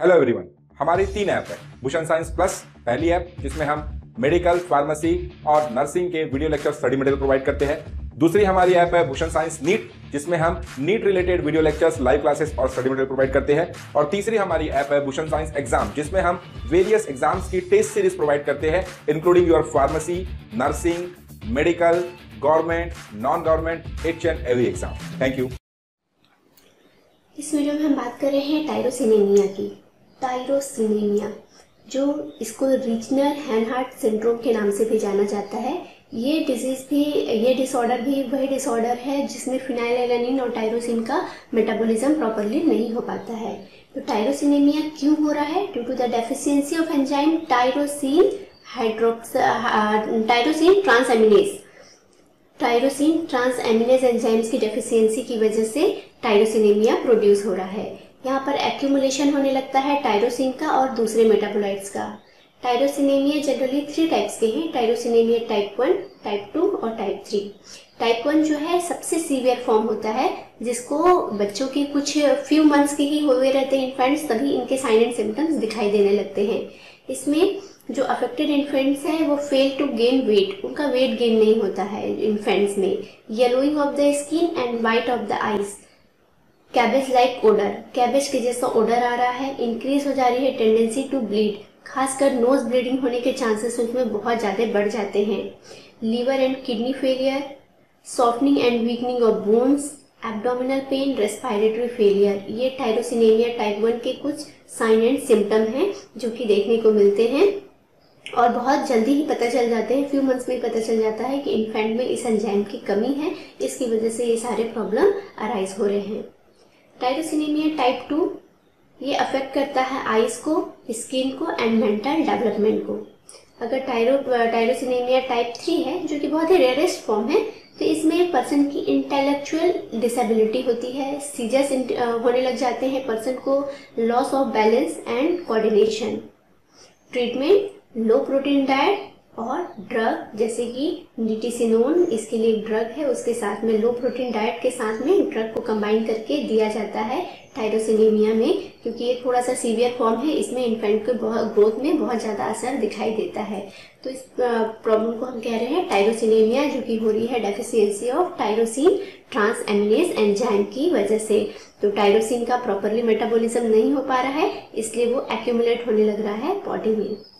Hello everyone, हमारी 3 app है Bhushan science plus. पहली ऐप जिसमें हम मेडिकल, फार्मेसी और नर्सिंग के video lecture study material provide करते हैं। दूसरी हमारी ऐप है भूषण साइंस नीट, जिसमें हम NEET related video lectures, live classes और स्टडी मटेरियल प्रोवाइड करते हैं। और तीसरी हमारी ऐप है भूषण साइंस एग्जाम, जिसमें हम वेरियस एग्जाम्स की टेस्ट सीरीज प्रोवाइड करते हैं, including your pharmacy, nursing, medical, government, non government, each and every exam. Thank you. इस वीडियो में हम बात कर रहे हैं टायरोसिनेमिया की। टायरोसिनेमिया, जो इसको रीजनल हैनहार्ट सिंड्रोम के नाम से भी जाना जाता है, ये डिसऑर्डर भी वही डिसऑर्डर है जिसमें फिनाइल एलानिन और टायरोसिन का मेटाबॉलिज्म प्रॉपरली नहीं हो पाता है। तो टायरोसिनेमिया क्यों हो रहा है? Due to the deficiency of enzyme tyrosine transaminase. Tyrosine transaminase enzymes की डेफिशिएंसी की वजह से टायरोसिनेमिया प्रोड्यूस हो रहा है। यहाँ पर एक्यूमुलेशन होने लगता है टायरोसिन का और दूसरे मेटाबोलाइट्स का। टायरोसिनेमिया जनरली 3 टाइप्स के हैं, टायरोसिनेमिया टाइप 1, टाइप 2 और टाइप 3। टाइप 1 जो है सबसे सीवियर फॉर्म होता है, जिसको बच्चों के कुछ फ्यू मंथ्स के ही हुए रहते हैं इन्फेंट्स, तभी इनके साइन एंड सिम्टम्स दिखाई देने लगते हैं। इसमें जो अफेक्टेड इन्फेंट्स हैं वो फेल टू गेन वेट, उनका वेट गेन नहीं होता है इन्फेंट्स में। Yellowing of the skin and white of the eyes, cabbage like odour, cabbage के जैसा ओडर आ रहा है, इंक्रीज हो जा रही है टेंडेंसी टू ब्लीड, खासकर नोज ब्लीडिंग होने के चांसेस उसमें बहुत ज़्यादा बढ़ जाते हैं। Liver and kidney failure, softening and weakening of bones, abdominal pain, respiratory failure, ये टायरोसिनेमिया टाइप 1 के कुछ साइन एंड सिम्टम हैं जो कि देखने को मिलते हैं और बहुत जल्दी ही पता चल जाते हैं। फ्यू मंथ्स में पता चल जाता है कि इन्फेंट में इस एंजाइम की कमी है, इसकी वजह से ये सारे प्रॉब्लम अराइज हो रहे हैं। टायरोसिनेमिया टाइप 2 ये अफेक्ट करता है आईज को, स्किन को एंड मेंटल डेवलपमेंट को। अगर टायरोसिनेमिया टाइप 3 है, जो कि बहुत ही रेयरेस्ट फॉर्म है, तो इसमें पर्सन की इंटेलेक्चुअल डिसेबिलिटी होती है, सीजर्स होने लग जाते हैं पर्सन को, loss of balance and coordination. Treatment low protein diet और ड्रग, जैसे कि निटिसिनोन इसके लिए ड्रग है, उसके साथ में लो प्रोटीन डाइट के साथ में ड्रग को कंबाइन करके दिया जाता है टायरोसिनेमिया में, क्योंकि ये थोड़ा सा सीवियर फॉर्म है, इसमें इन्फेंट के ग्रोथ में बहुत ज़्यादा असर दिखाई देता है। तो इस प्रॉब्लम को हम कह रहे हैं टायरोसिनेमिया, जो कि हो रही है deficiency of tyrosine transaminase enzyme की वजह से। तो टायरोसिन का प्रॉपरली मेटाबॉलिज्म नहीं हो पा रहा है, इसलिए वो एक्यूमुलेट होने लग रहा है बॉडी में।